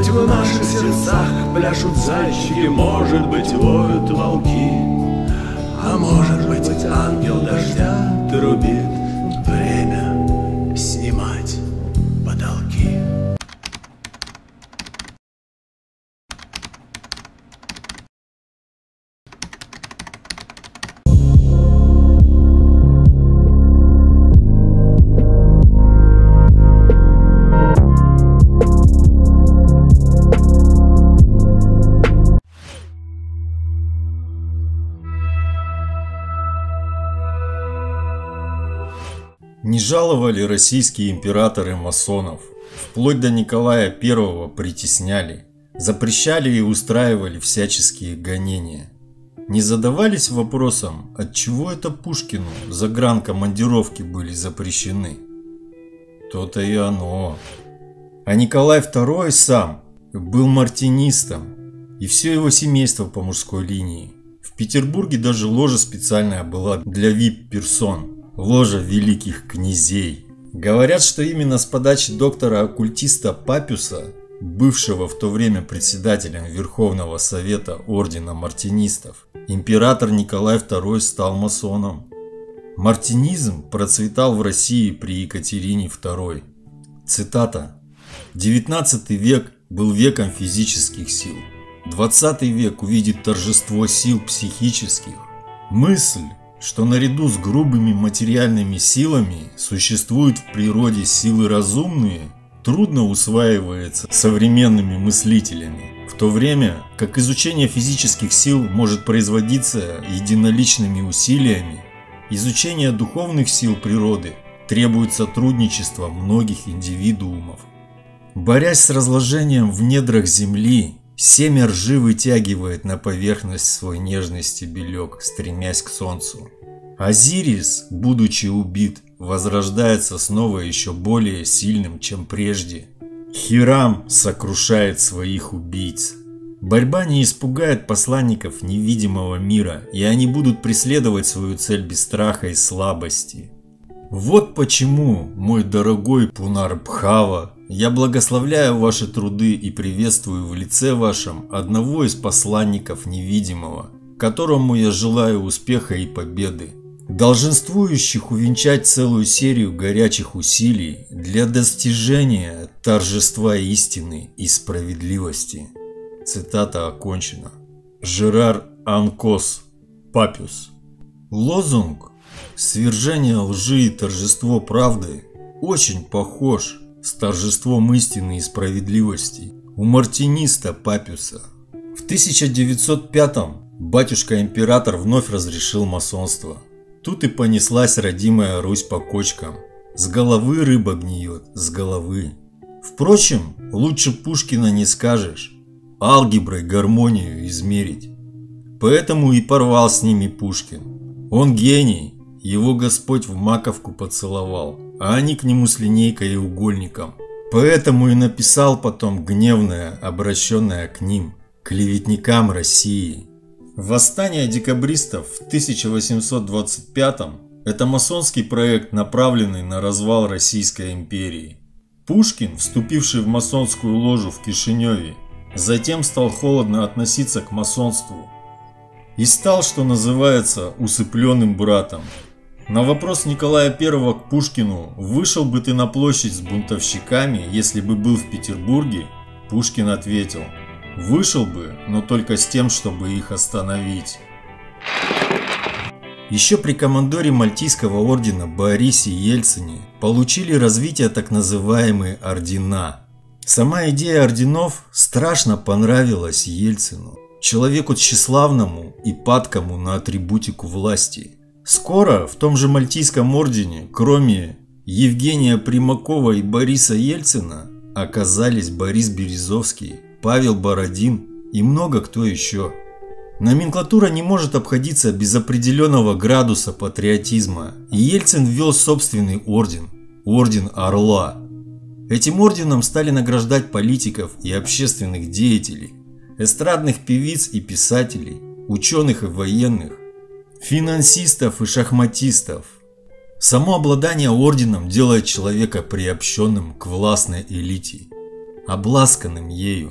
быть, в наших сердцах пляшут зайчики, может быть, воют волки, а может быть, ангел дождя трубит, время снимать потолки. Не жаловали российские императоры масонов, вплоть до Николая I притесняли, запрещали и устраивали всяческие гонения. Не задавались вопросом, отчего это Пушкину загранкомандировки были запрещены? То-то и оно. А Николай II сам был мартинистом, и все его семейство по мужской линии. В Петербурге даже ложа специальная была для VIP-персон. Ложа великих князей. Говорят, что именно с подачи доктора-оккультиста Папюса, бывшего в то время председателем Верховного Совета Ордена Мартинистов, император Николай II стал масоном. Мартинизм процветал в России при Екатерине II. Цитата. 19 век был веком физических сил. 20 век увидит торжество сил психических. Мысль, что наряду с грубыми материальными силами существуют в природе силы разумные, трудно усваивается современными мыслителями, в то время как изучение физических сил может производиться единоличными усилиями, изучение духовных сил природы требует сотрудничества многих индивидуумов. Борясь с разложением в недрах земли, семя ржи вытягивает на поверхность свой нежный стебелек, стремясь к солнцу. Азирис, будучи убит, возрождается снова еще более сильным, чем прежде. Хирам сокрушает своих убийц. Борьба не испугает посланников невидимого мира, и они будут преследовать свою цель без страха и слабости. Вот почему, мой дорогой Пунар-Бхава, я благословляю ваши труды и приветствую в лице вашем одного из посланников невидимого, которому я желаю успеха и победы, долженствующих увенчать целую серию горячих усилий для достижения торжества истины и справедливости. Цитата окончена. Жерар Анкос, Папюс. Лозунг «Свержение лжи и торжество правды» очень похож с торжеством истины и справедливости у мартиниста Папюса. В 1905-м батюшка-император вновь разрешил масонство. Тут и понеслась родимая Русь по кочкам. С головы рыба гниет, с головы. Впрочем, лучше Пушкина не скажешь. Алгеброй гармонию измерить. Поэтому и порвал с ними Пушкин. Он гений, его Господь в маковку поцеловал, а они к нему с линейкой и угольником. Поэтому и написал потом гневное, обращенное к ним, клеветникам России. Восстание декабристов в 1825-м – это масонский проект, направленный на развал Российской империи. Пушкин, вступивший в масонскую ложу в Кишиневе, затем стал холодно относиться к масонству и стал, что называется, усыпленным братом. На вопрос Николая I к Пушкину «Вышел бы ты на площадь с бунтовщиками, если бы был в Петербурге?» Пушкин ответил «Вышел бы, но только с тем, чтобы их остановить». Еще при командоре Мальтийского ордена Борисе Ельцине получили развитие так называемые ордена. Сама идея орденов страшно понравилась Ельцину, человеку тщеславному и падкому на атрибутику власти. Скоро в том же Мальтийском ордене, кроме Евгения Примакова и Бориса Ельцина, оказались Борис Березовский, Павел Бородин и много кто еще. Номенклатура не может обходиться без определенного градуса патриотизма, и Ельцин ввел собственный орден – Орден Орла. Этим орденом стали награждать политиков и общественных деятелей, эстрадных певиц и писателей, ученых и военных, финансистов и шахматистов. Само обладание орденом делает человека приобщенным к властной элите. обласканным ею.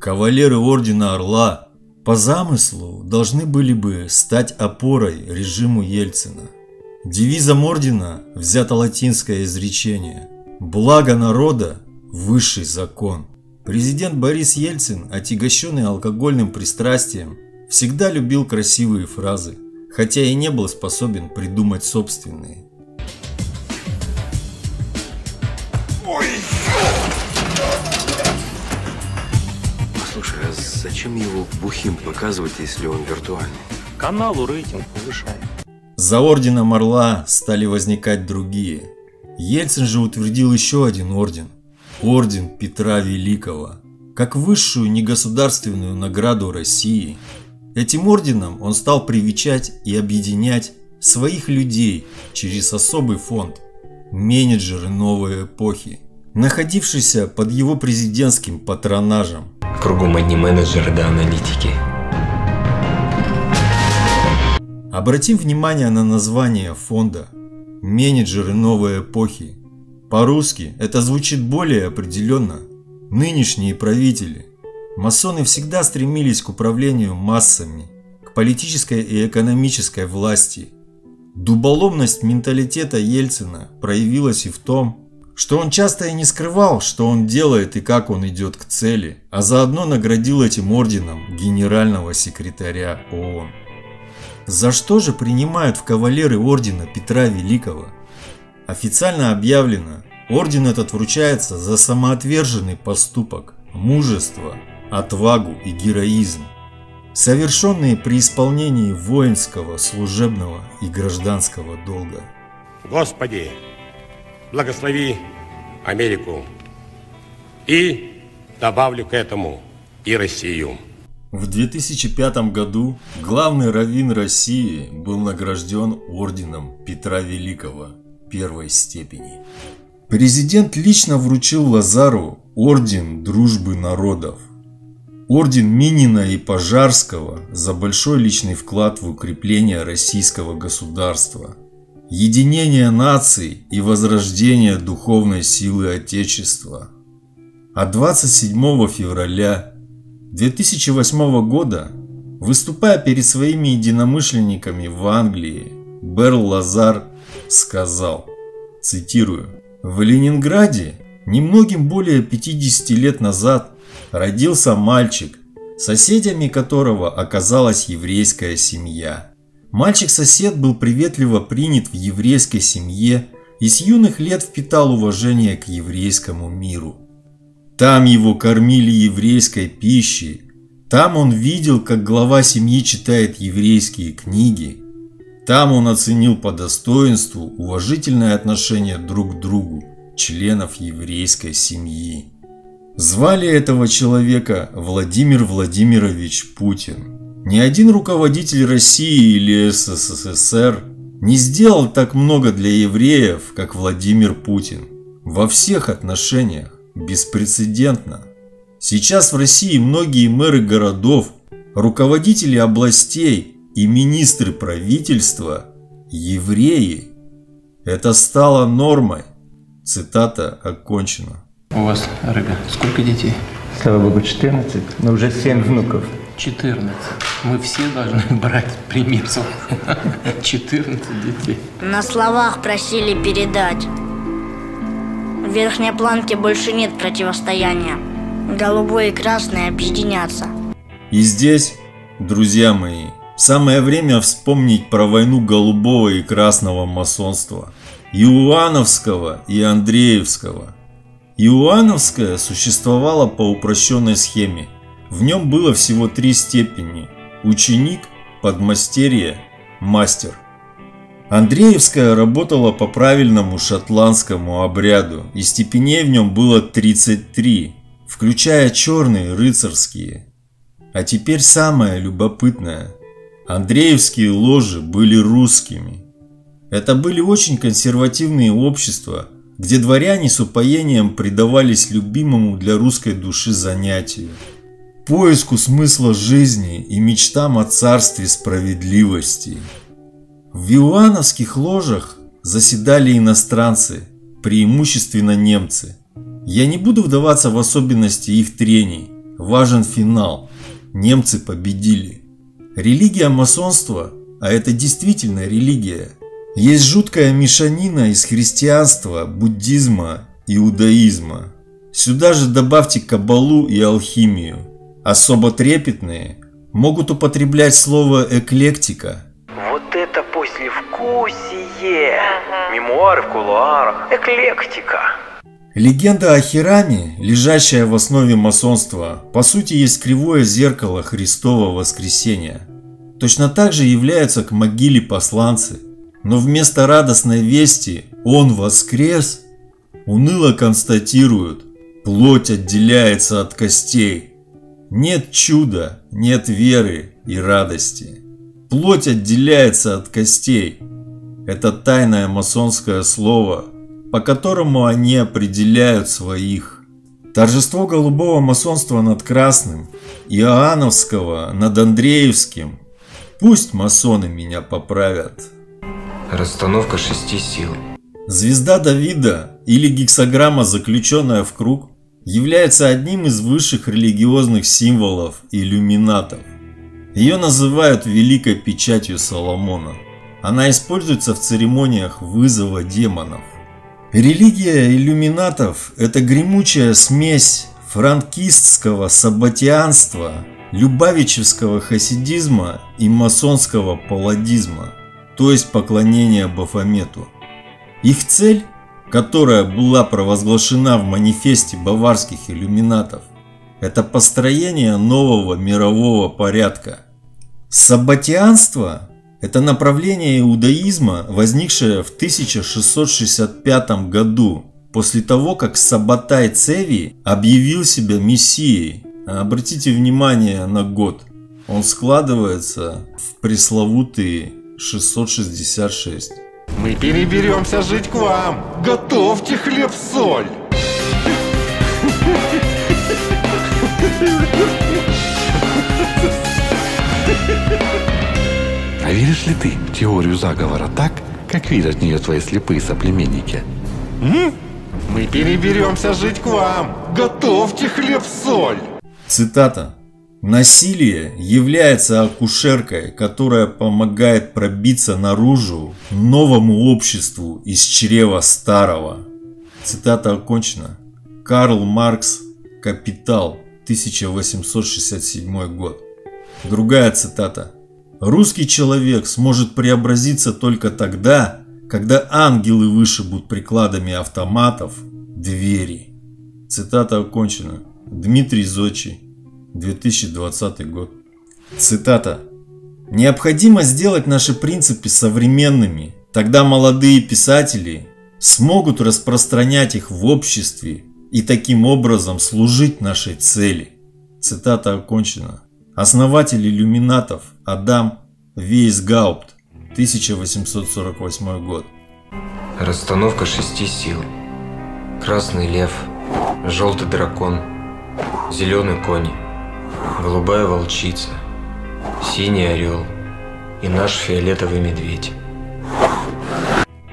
Кавалеры Ордена Орла по замыслу должны были бы стать опорой режиму Ельцина. Девизом ордена взято латинское изречение «Благо народа – высший закон». Президент Борис Ельцин, отягощенный алкогольным пристрастием, всегда любил красивые фразы, хотя и не был способен придумать собственные. Слушай, а зачем его бухим показывать, если он виртуальный? Каналу рейтинг повышает. За орденом Орла стали возникать другие. Ельцин же утвердил еще один орден. Орден Петра Великого, как высшую негосударственную награду России. Этим орденом он стал привечать и объединять своих людей через особый фонд – менеджеры новой эпохи, находившийся под его президентским патронажем. Кругом одни менеджеры да аналитики. Обратим внимание на название фонда – менеджеры новой эпохи. По-русски это звучит более определенно. Нынешние правители. Масоны всегда стремились к управлению массами, к политической и экономической власти. Дуболомность менталитета Ельцина проявилась и в том, что он часто и не скрывал, что он делает и как он идет к цели, а заодно наградил этим орденом генерального секретаря ООН. За что же принимают в кавалеры ордена Петра Великого? Официально объявлено, орден этот вручается за самоотверженный поступок, мужество, отвагу и героизм, совершенные при исполнении воинского, служебного и гражданского долга. Господи, благослови Америку и, добавлю к этому, и Россию. В 2005 году главный раввин России был награжден орденом Петра Великого первой степени. Президент лично вручил Лазару орден Дружбы народов, орден Минина и Пожарского за большой личный вклад в укрепление российского государства, единение наций и возрождение духовной силы Отечества. А 27 февраля 2008 года, выступая перед своими единомышленниками в Англии, Берл Лазар сказал, цитирую, «В Ленинграде немногим более 50 лет назад родился мальчик, соседями которого оказалась еврейская семья. Мальчик-сосед был приветливо принят в еврейской семье и с юных лет впитал уважение к еврейскому миру. Там его кормили еврейской пищей, там он видел, как глава семьи читает еврейские книги. Там он оценил по достоинству уважительное отношение друг к другу членов еврейской семьи». Звали этого человека Владимир Владимирович Путин. Ни один руководитель России или СССР не сделал так много для евреев, как Владимир Путин. Во всех отношениях беспрецедентно. Сейчас в России многие мэры городов, руководители областей и министры правительства – евреи. Это стало нормой. Цитата окончена. У вас, Рыга, сколько детей? Слава Богу, 14, но уже 7 внуков. 14. Мы все должны брать пример. 14 детей. На словах просили передать. В верхней планке больше нет противостояния. Голубой и красный объединятся. И здесь, друзья мои, самое время вспомнить про войну голубого и красного масонства, иоанновского и андреевского. Иоанновское существовало по упрощенной схеме. В нем было всего 3 степени – ученик, подмастерье, мастер. Андреевское работало по правильному шотландскому обряду, и степеней в нем было 33, включая черные рыцарские. А теперь самое любопытное. Андреевские ложи были русскими. Это были очень консервативные общества, где дворяне с упоением предавались любимому для русской души занятию, поиску смысла жизни и мечтам о царстве справедливости. В иоанновских ложах заседали иностранцы, преимущественно немцы. Я не буду вдаваться в особенности их трений, важен финал. Немцы победили. Религия масонства, а это действительно религия, есть жуткая мешанина из христианства, буддизма, иудаизма. Сюда же добавьте каббалу и алхимию. Особо трепетные могут употреблять слово «эклектика». Вот это послевкусие! Мемуары в кулуарах. Эклектика. Легенда о Хираме, лежащая в основе масонства, по сути есть кривое зеркало Христова воскресения. Точно так же являются к могиле посланцы, но вместо радостной вести «Он воскрес» уныло констатируют «Плоть отделяется от костей». Нет чуда, нет веры и радости. Плоть отделяется от костей. Это тайное масонское слово, по которому они определяют своих. Торжество голубого масонства над красным, иоанновского над андреевским. Пусть масоны меня поправят. Расстановка 6 сил. Звезда Давида или гексаграмма, заключенная в круг, является одним из высших религиозных символов иллюминатов. Ее называют Великой Печатью Соломона. Она используется в церемониях вызова демонов. Религия иллюминатов – это гремучая смесь франкистского саббатианства, любавичевского хасидизма и масонского паладизма, то есть поклонения Бафомету. Их цель, которая была провозглашена в манифесте баварских иллюминатов, это построение нового мирового порядка. Саббатианство – это направление иудаизма, возникшее в 1665 году, после того, как Саббатай Цеви объявил себя мессией. Обратите внимание на год. Он складывается в пресловутые 666. Мы переберемся жить к вам. Готовьте хлеб-соль. А веришь ли ты в теорию заговора так, как верят в нее твои слепые соплеменники? Мы переберемся жить к вам. Готовьте хлеб-соль. Цитата. Насилие является акушеркой, которая помогает пробиться наружу новому обществу из чрева старого. Цитата окончена. Карл Маркс. Капитал. 1867 год. Другая цитата. Русский человек сможет преобразиться только тогда, когда ангелы вышибут прикладами автоматов двери. Цитата окончена. Дмитрий Зодчий, 2020 год. Цитата. Необходимо сделать наши принципы современными, тогда молодые писатели смогут распространять их в обществе и таким образом служить нашей цели. Цитата окончена. Основатель иллюминатов Адам Вейсгаупт, 1848 год. Расстановка 6 сил. Красный лев, желтый дракон, зеленый конь, голубая волчица, синий орел и наш фиолетовый медведь.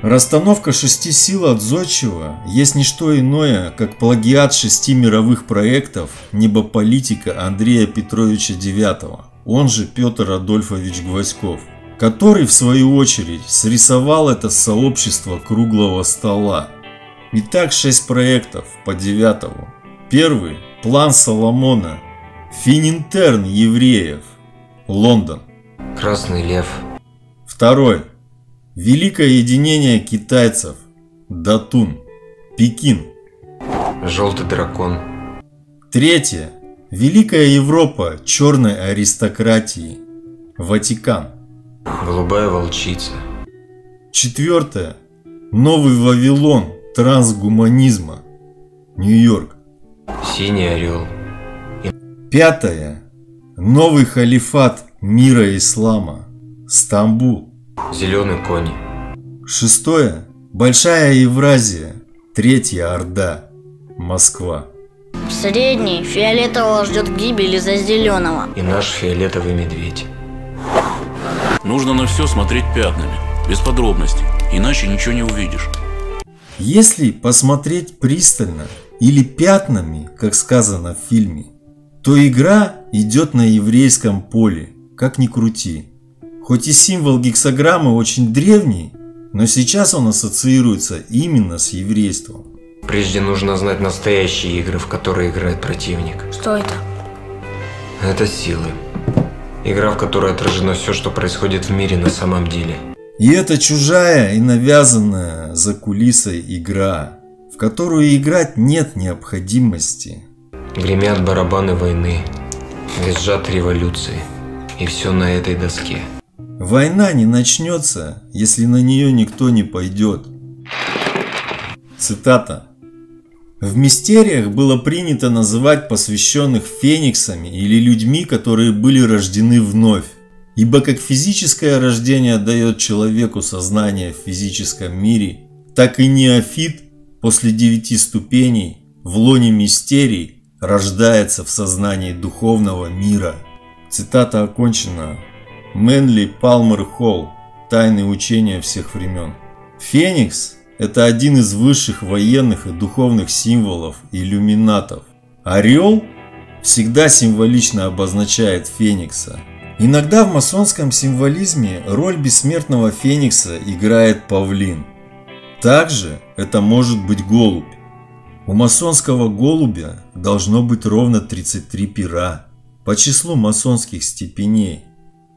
Расстановка 6 сил от Зодчего есть не что иное, как плагиат 6 мировых проектов небополитика Андрея Петровича IX, он же Петр Адольфович Гвоздьков, который в свою очередь срисовал это сообщество круглого стола. Итак, 6 проектов по 9. Первый – план Соломона, фининтерн евреев, Лондон. Красный лев. Второй. Великое единение китайцев, Датун, Пекин. Желтый дракон. Третье. Великая Европа черной аристократии, Ватикан. Голубая волчица. Четвертое. Новый Вавилон трансгуманизма, Нью-Йорк. Синий орел. Пятое. Новый халифат мира ислама, Стамбул. Зеленый конь. 6. Большая Евразия. 3-я орда. Москва. Средний фиолетового ждет гибель из-за зеленого. И наш фиолетовый медведь. Нужно на все смотреть пятнами, без подробностей, иначе ничего не увидишь. Если посмотреть пристально, или пятнами, как сказано в фильме, то игра идет на еврейском поле, как ни крути. Хоть и символ гексаграммы очень древний, но сейчас он ассоциируется именно с еврейством. Прежде нужно знать настоящие игры, в которые играет противник. Что это? Это силы. Игра, в которой отражено все, что происходит в мире на самом деле. И это чужая и навязанная за кулисой игра, в которую играть нет необходимости. Гремят барабаны войны, визжат революции, и все на этой доске. Война не начнется, если на нее никто не пойдет. Цитата. В мистериях было принято называть посвященных фениксами или людьми, которые были рождены вновь. Ибо как физическое рождение дает человеку сознание в физическом мире, так и неофит после 9 ступеней в лоне мистерий рождается в сознании духовного мира. Цитата окончена. Мэнли Палмер Холл. Тайны учения всех времен. Феникс – это один из высших военных и духовных символов иллюминатов. Орел всегда символично обозначает феникса. Иногда в масонском символизме роль бессмертного феникса играет павлин. Также это может быть голубь. У масонского голубя должно быть ровно 33 пера по числу масонских степеней.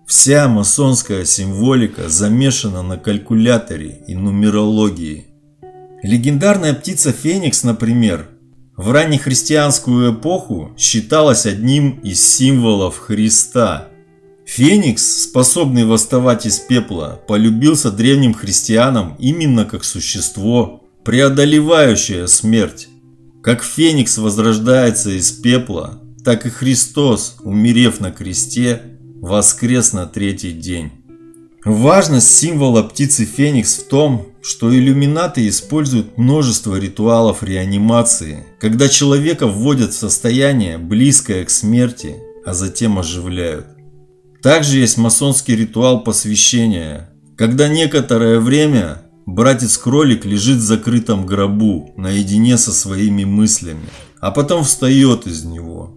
Вся масонская символика замешана на калькуляторе и нумерологии. Легендарная птица Феникс, например, в раннехристианскую эпоху считалась одним из символов Христа. Феникс, способный восставать из пепла, полюбился древним христианам именно как существо, преодолевающее смерть. Как Феникс возрождается из пепла, так и Христос, умерев на кресте, воскрес на 3-й день. Важность символа птицы Феникс в том, что иллюминаты используют множество ритуалов реанимации, когда человека вводят в состояние, близкое к смерти, а затем оживляют. Также есть масонский ритуал посвящения, когда некоторое время братец-кролик лежит в закрытом гробу наедине со своими мыслями, а потом встает из него.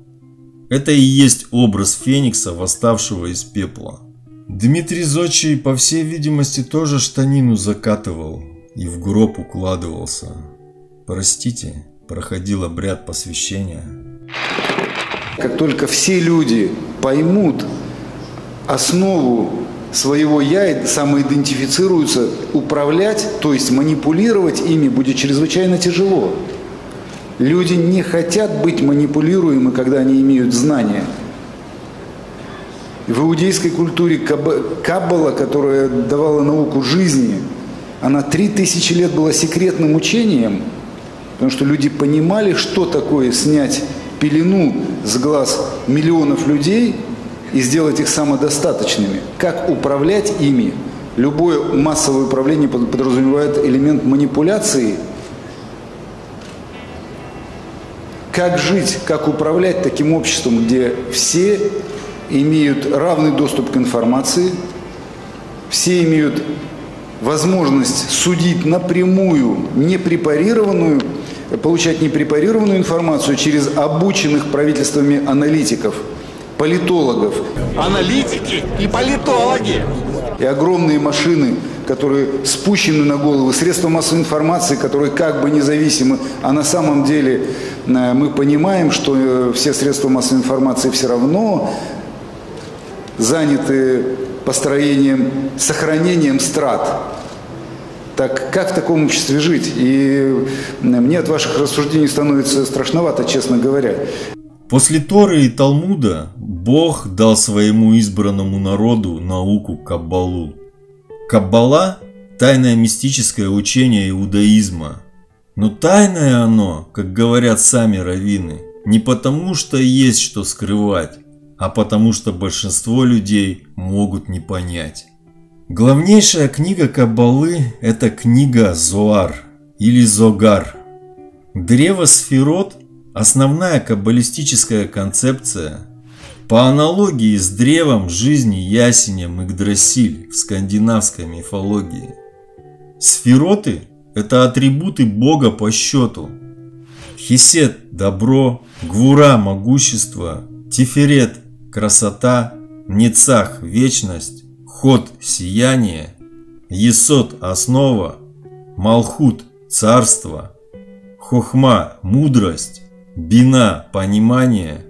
Это и есть образ Феникса, восставшего из пепла. Дмитрий Зодчий, по всей видимости, тоже штанину закатывал и в гроб укладывался. Простите, проходил обряд посвящения. Как только все люди поймут основу своего «я», самоидентифицируются, управлять, то есть манипулировать ими будет чрезвычайно тяжело. Люди не хотят быть манипулируемы, когда они имеют знания. В иудейской культуре Каббала, которая давала науку жизни, она 3000 лет была секретным учением, потому что люди понимали, что такое снять пелену с глаз миллионов людей и сделать их самодостаточными. Как управлять ими? Любое массовое управление подразумевает элемент манипуляции. Как жить, как управлять таким обществом, где все имеют равный доступ к информации, все имеют возможность судить напрямую, непрепарированную, получать непрепарированную информацию через обученных правительствами аналитиков, политологов. Аналитики и политологи. И огромные машины, которые спущены на голову, средства массовой информации, которые как бы независимы, а на самом деле мы понимаем, что все средства массовой информации все равно заняты построением, сохранением страт. Так как в таком обществе жить? И мне от ваших рассуждений становится страшновато, честно говоря. После Торы и Талмуда Бог дал своему избранному народу науку Каббалу. Каббала – тайное мистическое учение иудаизма. Но тайное оно, как говорят сами раввины, не потому что есть что скрывать, а потому что большинство людей могут не понять. Главнейшая книга Каббалы – это книга Зоар или Зогар. Древо сферот – основная каббалистическая концепция, по аналогии с древом жизни ясенем Игдрасиль в скандинавской мифологии. Сфероты – это атрибуты Бога по счету. Хесед – добро, Гвура – могущество, Тиферет – красота, Нецах – вечность, Ход – сияние, Есод – основа, Малхут – царство, Хохма – мудрость, Бина – понимание,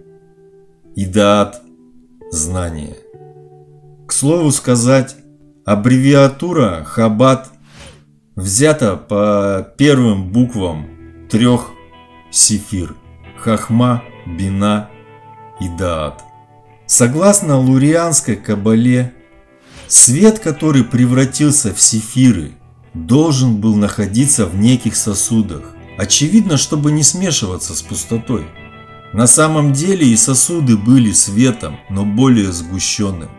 Идаат – знание. К слову сказать, аббревиатура Хаббат взята по первым буквам трех сефир – Хохма, Бина и Даат. Согласно лурианской каббале, свет, который превратился в сефиры, должен был находиться в неких сосудах, очевидно, чтобы не смешиваться с пустотой. На самом деле и сосуды были светом, но более сгущенным.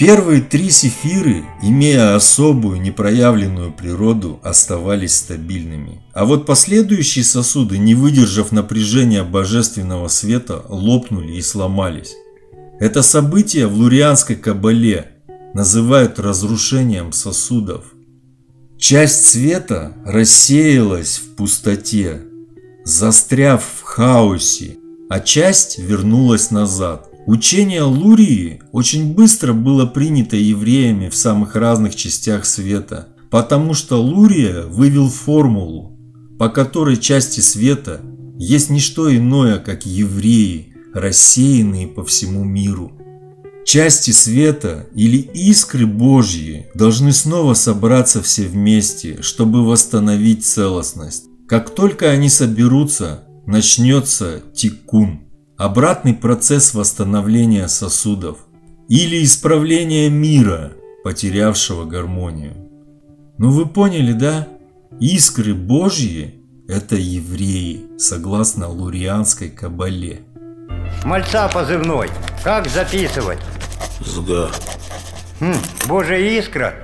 Первые три сефиры, имея особую непроявленную природу, оставались стабильными. А вот последующие сосуды, не выдержав напряжения божественного света, лопнули и сломались. Это событие в лурианской каббале называют разрушением сосудов. Часть света рассеялась в пустоте, застряв в хаосе, а часть вернулась назад. Учение Лурии очень быстро было принято евреями в самых разных частях света, потому что Лурия вывел формулу, по которой части света есть не что иное, как евреи, рассеянные по всему миру. Части света или искры Божьи должны снова собраться все вместе, чтобы восстановить целостность. Как только они соберутся, начнется тикун. Обратный процесс восстановления сосудов или исправления мира, потерявшего гармонию. Ну вы поняли, да? Искры Божьи – это евреи, согласно лурианской каббале. Мальца позывной. Как записывать? Зга. Божья искра.